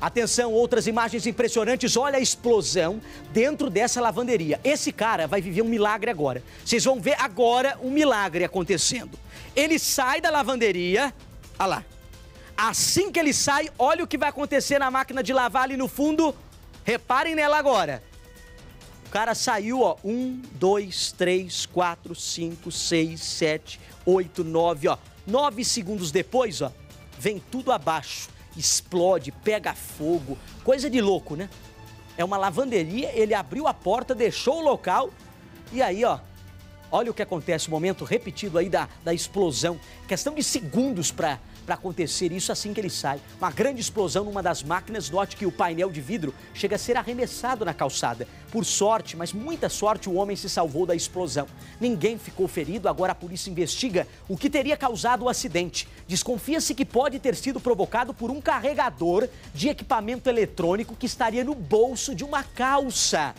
Atenção, outras imagens impressionantes. Olha a explosão dentro dessa lavanderia. Esse cara vai viver um milagre agora. Vocês vão ver agora um milagre acontecendo. Ele sai da lavanderia. Olha lá. Assim que ele sai, olha o que vai acontecer na máquina de lavar ali no fundo. Reparem nela agora. O cara saiu, ó. 1, 2, 3, 4, 5, 6, 7, 8, 9, ó. 9 segundos depois, ó, vem tudo abaixo. Explode, pega fogo, coisa de louco, né? É uma lavanderia, ele abriu a porta, deixou o local e aí, ó, olha o que acontece, o momento repetido aí da explosão. Questão de segundos para acontecer isso assim que ele sai. Uma grande explosão numa das máquinas, note que o painel de vidro chega a ser arremessado na calçada. Por sorte, mas muita sorte, o homem se salvou da explosão. Ninguém ficou ferido, agora a polícia investiga o que teria causado o acidente. Desconfia-se que pode ter sido provocado por um carregador de equipamento eletrônico que estaria no bolso de uma calça.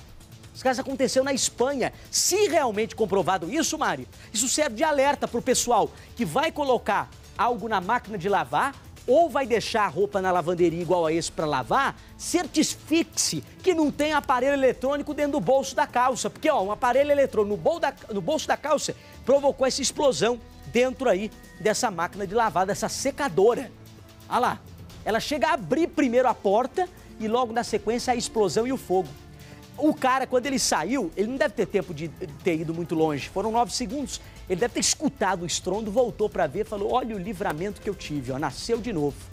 Esse caso aconteceu na Espanha. Se realmente comprovado isso, Mari, isso serve de alerta para o pessoal que vai colocar algo na máquina de lavar ou vai deixar a roupa na lavanderia igual a esse para lavar, certifique-se que não tem aparelho eletrônico dentro do bolso da calça. Porque, ó, um aparelho eletrônico no bolso da calça provocou essa explosão dentro aí dessa máquina de lavar, dessa secadora. Olha lá, ela chega a abrir primeiro a porta e logo na sequência a explosão e o fogo. O cara, quando ele saiu, ele não deve ter tempo de ter ido muito longe. Foram 9 segundos. Ele deve ter escutado o estrondo, voltou para ver, falou, olha o livramento que eu tive, ó, nasceu de novo.